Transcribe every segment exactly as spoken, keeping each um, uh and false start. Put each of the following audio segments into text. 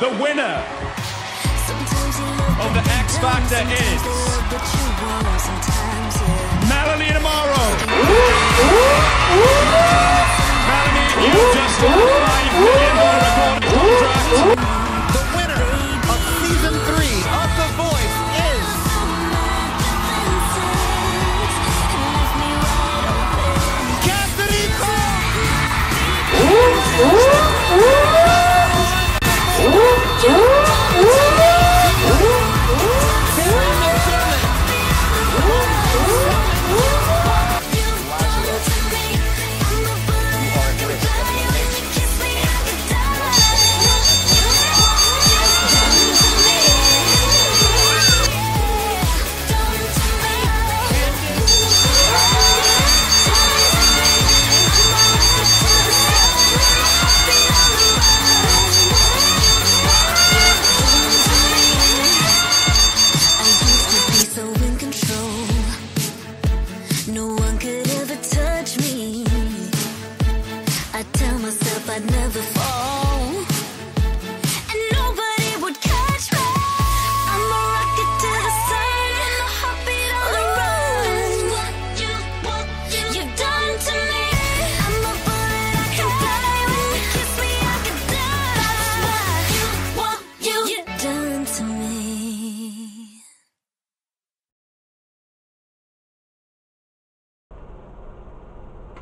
the winner of the X Factor is Melanie Amaro. Melanie, you just won five million dollar recording contract. The winner of season three of The Voice is Cassidy Pope.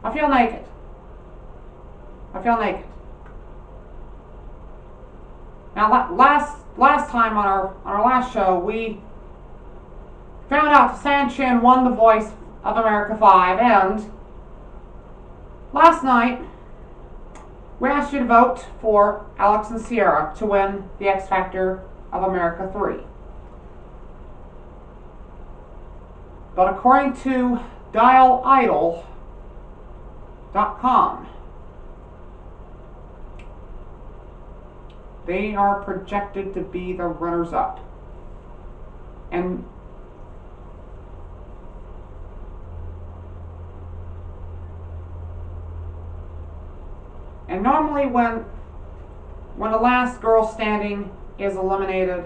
I feel like it. I feel like it. Now, last last time on our on our last show, we found out San Chin won The Voice of America five, and last night we asked you to vote for Alex and Sierra to win the X Factor of America three. But according to Dial Idol. Dot com. They are projected to be the runners-up, and and normally when when the last girl standing is eliminated,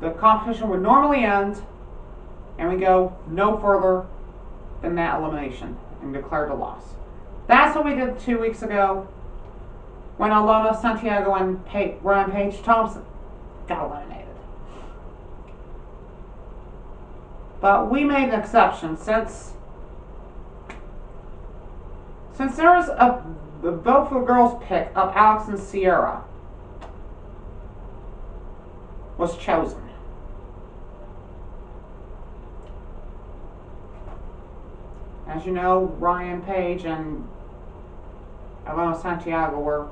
the competition would normally end. And we go no further than that elimination and declare the loss. That's what we did two weeks ago when Alona Santiago and pa Ryan Paige Thompson got eliminated. But we made an exception since since there was a the Vote for the Girls pick of Alex and Sierra was chosen. As you know, Ryan Paige and Alona Santiago were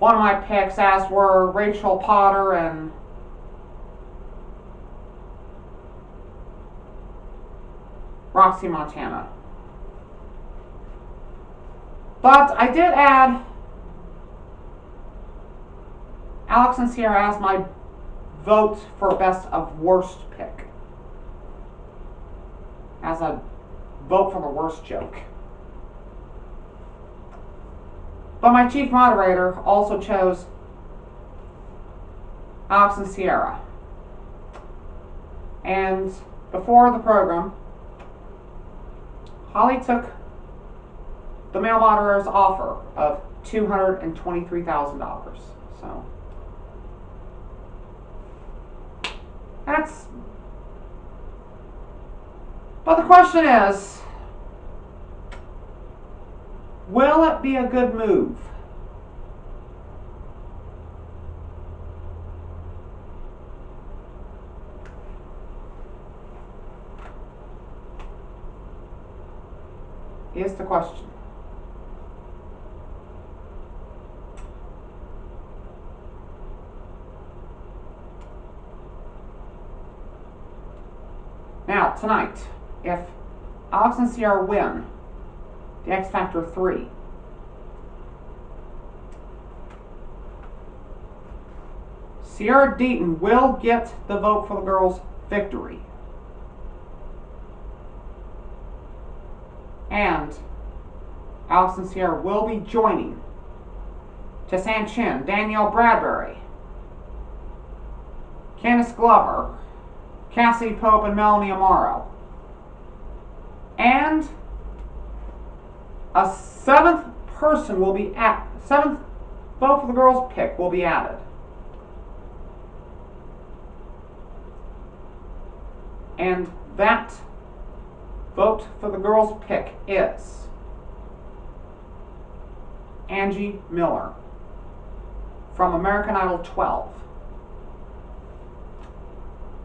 one of my picks, as were Rachel Potter and Roxy Montana. But I did add Alex and Sierra as my vote for best of worst pick. As a vote for the worst joke. But my chief moderator also chose Alex and Sierra. And before the program, Holly took the male moderator's offer of two hundred twenty-three thousand dollars. So that's. But the question is, will it be a good move? Is the question. Now, tonight, if Alex and Sierra win the X Factor three, Sierra Deaton will get the Vote for the Girls victory. And Alex and Sierra will be joining Tessanne Chin, Danielle Bradbury, Candice Glover, Cassie Pope, and Melanie Amaro. And a seventh person will be at seventh Vote for the Girls pick will be added. And that Vote for the Girls pick is Angie Miller from American Idol twelve.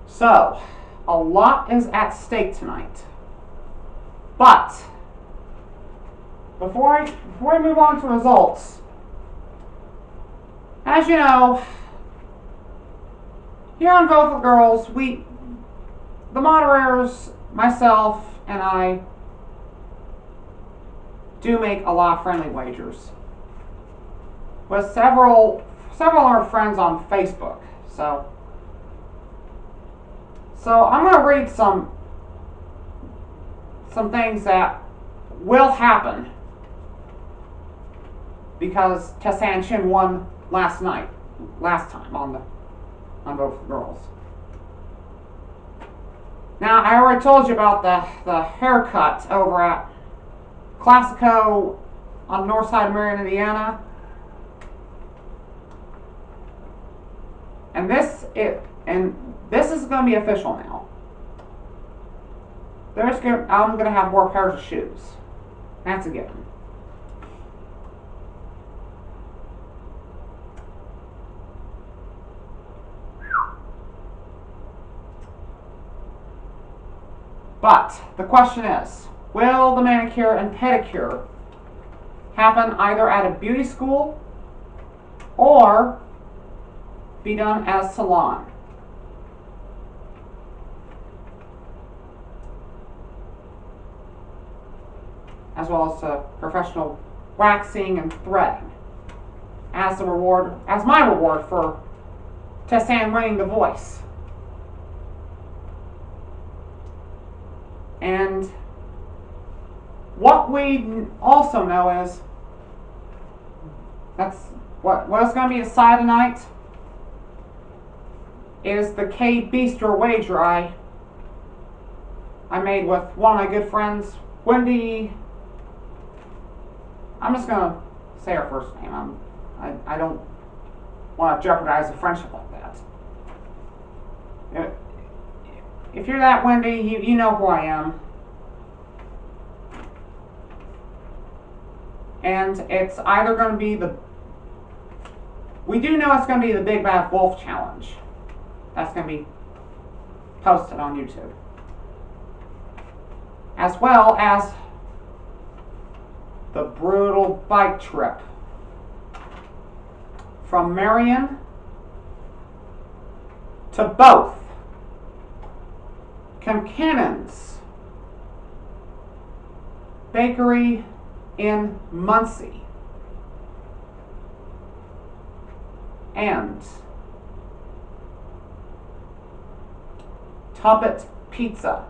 So, a lot is at stake tonight. But before I, before I move on to results, as you know, here on Vote for the Girls, we, the moderators, myself, and I do make a lot of friendly wagers with several several of our friends on Facebook. So, so I'm going to read some some things that will happen because Tessanne Chin won last night, last time on the on Vote for the Girls. Now, I already told you about the, the haircut over at Classico on the north side of Marion, Indiana. And this it and this is going to be official now. There's gonna, I'm going to have more pairs of shoes. That's a given. But the question is, will the manicure and pedicure happen either at a beauty school or be done as salon? As well as uh, professional waxing and threading as the reward, as my reward for Tessanne winning The Voice. And what we also know is that's what what is going to be decided tonight is the K Beaster wager I I made with one of my good friends, Wendy. I'm just going to say her first name. I'm, I I don't want to jeopardize a friendship like that. It, If you're that Wendy, you, you know who I am. And it's either going to be the... We do know it's going to be the Big Bad Wolf Challenge. That's going to be posted on YouTube. As well as the brutal bike trip from Marion to both Kim Cannon's Bakery in Muncie and Toppet's Pizza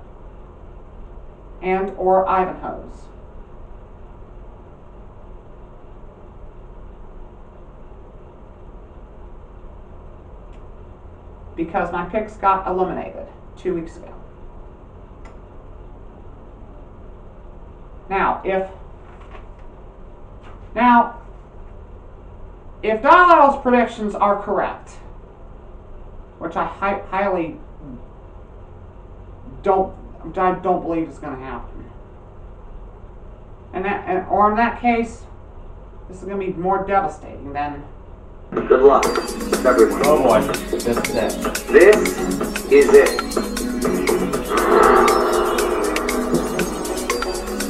and or Ivanhoe's. Because my picks got eliminated two weeks ago. Now, if now if Dial Idol's predictions are correct, which I hi highly don't, I don't believe is going to happen, and that, and, or in that case, this is going to be more devastating than. Good luck, everyone. Oh boy, this is it. This is it.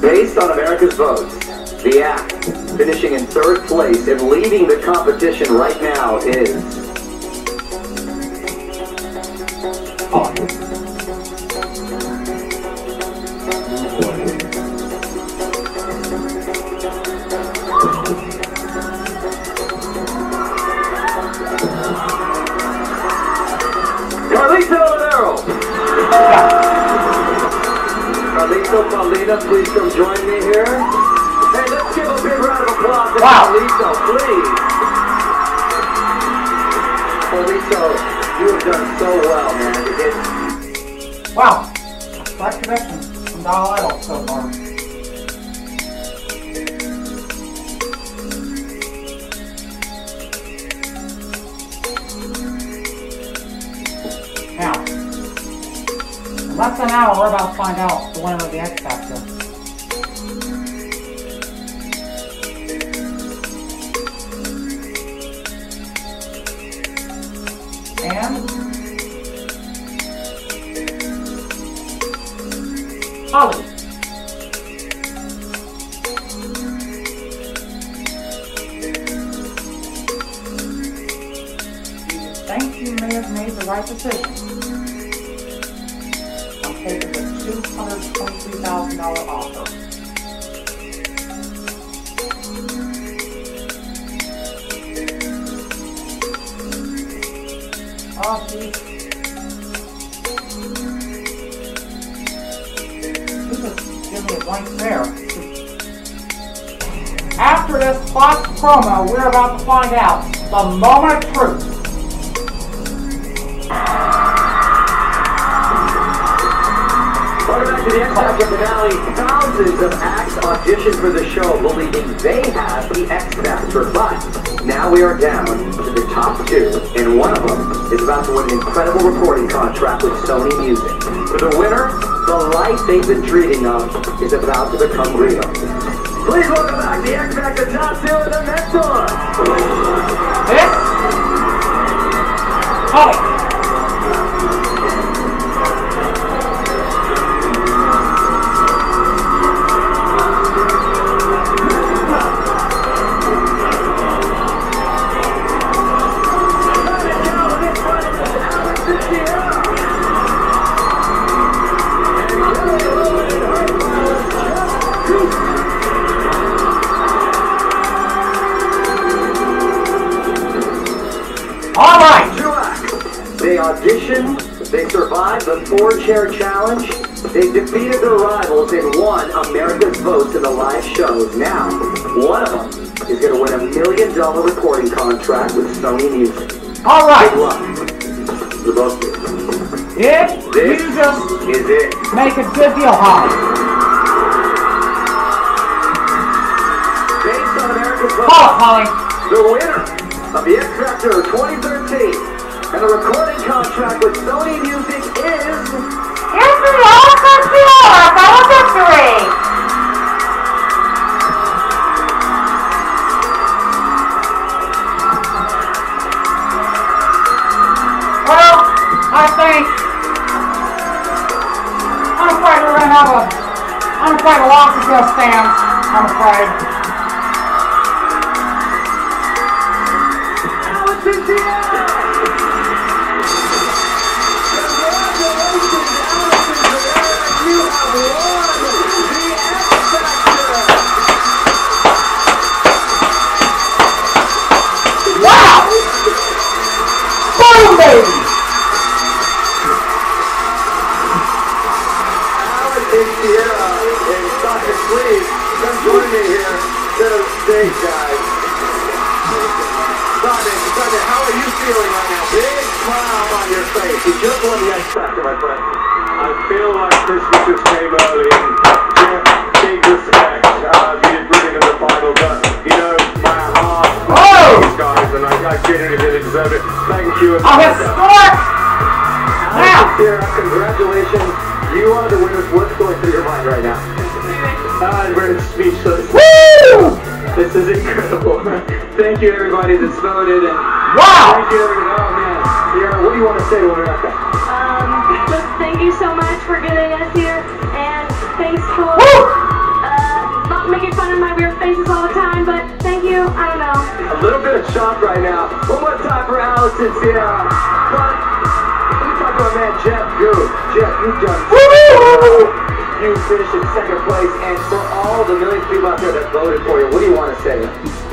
Based on America's votes, the act finishing in third place and leading the competition right now is... Oh. Carlito Paulina, please come join me here. Hey, let's give a wow. Felicio, please. Felicio, you have done so well, man. You did. Wow. Black connections from Dial Idol so far. Now, in less than an hour, we're about to find out the winner of the X Factor. Holly. You think you may have made the right decision. I'm taking the two hundred twenty-three thousand dollars offer. Oh, geez. Right there. After this Fox promo, we're about to find out the moment of truth. Welcome back to the X Factor finale. Thousands of acts auditioned for the show, believing they have the X Factor, but now we are down to the top two, and one of them is about to win an incredible recording contract with Sony Music. For the winner, the life they've been dreaming of is about to become real. Please welcome back the X Factor top two and the mentor. This? Oh. Alex and Sierra. All right. They auditioned, they survived the four-chair challenge, they defeated their rivals and won America's votes in the live shows. Now, one of them is going to win a million-dollar recording contract with Sony Music. All right. Good luck. The both of you. If this you just is it. Make a good deal, Holly. Based on America's votes, Holly. The winner of the X Factor twenty thirteen and the recording contract with Sony Music is... Here's the Alona Santiago for the victory! Well, I think... I'm afraid we're going to have a... I'm afraid a loss is going to stand. I'm afraid. Thank you, everybody that's voted, and wow! Thank you, everybody. Oh man, Sierra, what do you want to say to America? Um, just thank you so much for getting us here, and thanks for uh, not making fun of my weird faces all the time. But thank you. I don't know. A little bit of shock right now. One more time for Alex and Sierra. But let me talk to my man Jeff Goo. Jeff, you've done so well. You finished in second place, and for all the millions of people out there that voted for you, what do you want to say?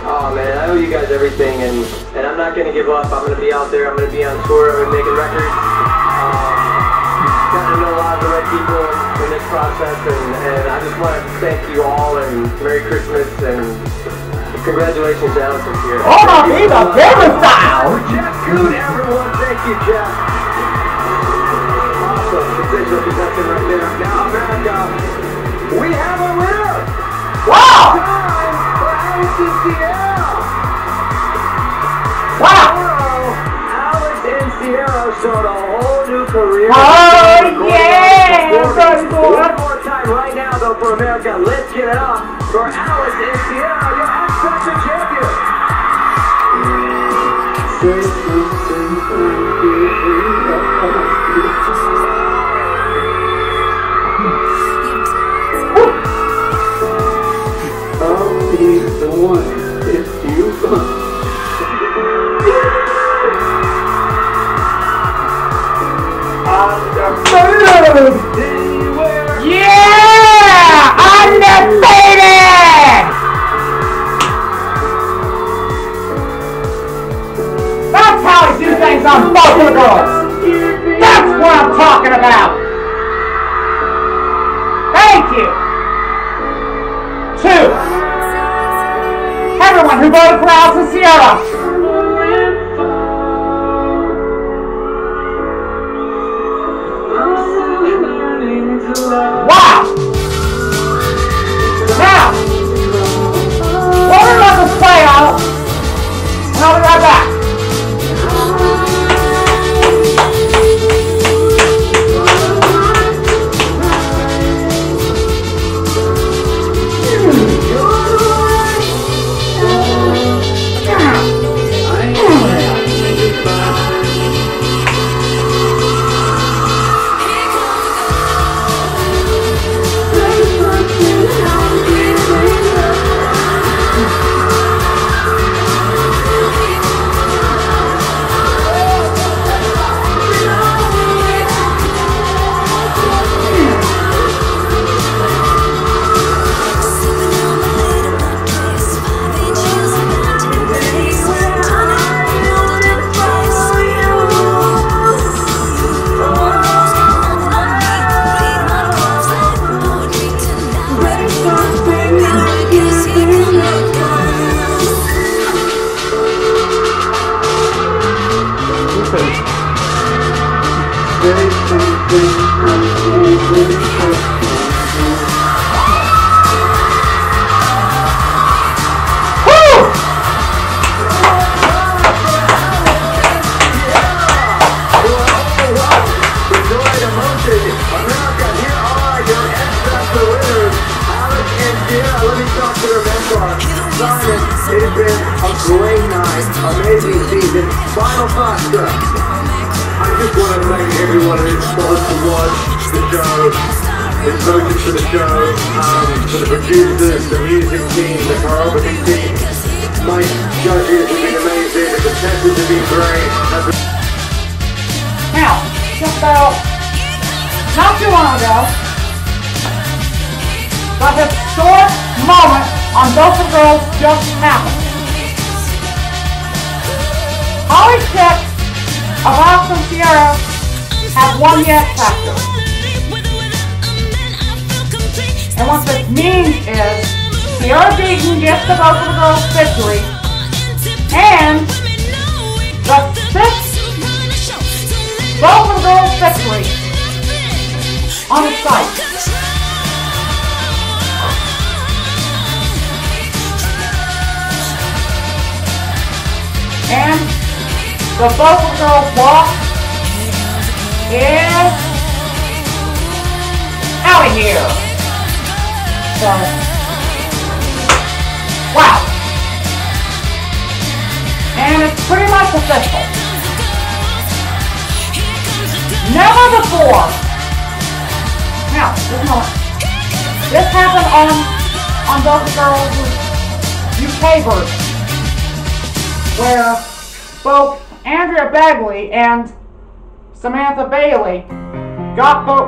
Oh man, I owe you guys everything, and, and I'm not going to give up. I'm going to be out there, I'm going to be on tour, I'm going to be making records. Um, got to know a lot of the right people in this process, and, and I just want to thank you all, and Merry Christmas, and Congratulations, Alex and Sierra. Oh, my baby, baby style. Jeff Coon, everyone, thank you, Jeff. Awesome, sensational contestant right there. Now, America, we have a winner. Wow. Time for Alex and Sierra. Wow. Alex and Sierra showed a whole new career. Oh, yeah. That's cool. One more time right now, though, for America. Let's get it up for Alex and Sierra, your X Factor champion. I'll be the one if you come. Understated! Yeah! Understated! That's how I do things on Vote for the Girls! That's what I'm talking about! Thank you! To everyone who voted for Alex and Sierra! Wow! Now, we're about to play out, and I'll be right back. Got Vote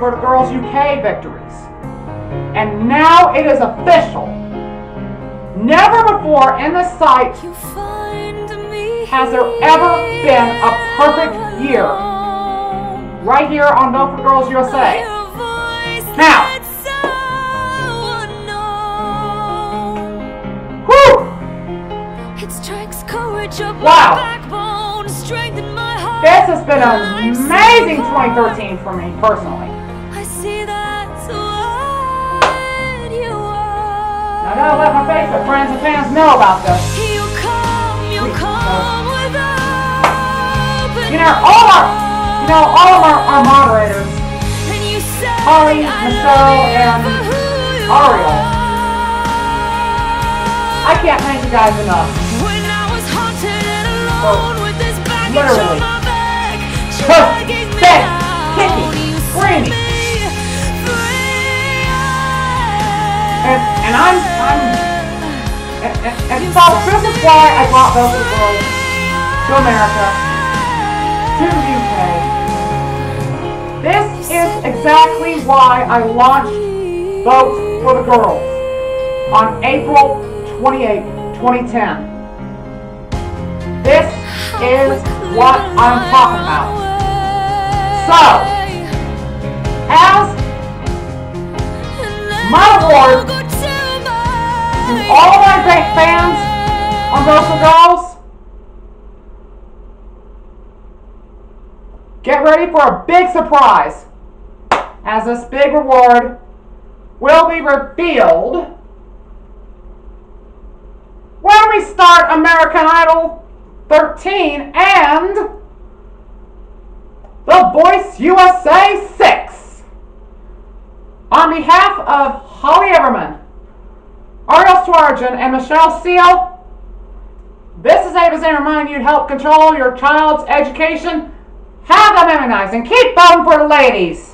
for the Girls U K victories. And now it is official. Never before in this site has there ever been a perfect year right here on Vote for Girls U S A. Now, whew, Wow. This has been an amazing twenty thirteen for me, personally. I see that's what you are. Now I gotta let my Facebook friends and fans know about this. You come, you come with open. You know, all of our, you know, all of our, our moderators, Holly, Michelle, and Ariel. I can't thank you guys enough. When I was haunted and alone so, with this baggage literally. On my back, she begging me out. Kicking, screaming. And, and I'm, I'm, and, and, and so this is why I brought those people to America, to the U K. This is exactly why I launched Vote for the Girls on April twenty-eighth, twenty ten. This is what I'm talking about. So, as my award to all my great fans on Vote for Girls, get ready for a big surprise, as this big reward will be revealed when we start American Idol thirteen and The Voice U S A six. On behalf of Holly Everman, Ariel Swarjan, and Michelle Seal, this is A to Z reminding you to help control your child's education, have them immunized, and keep them for ladies.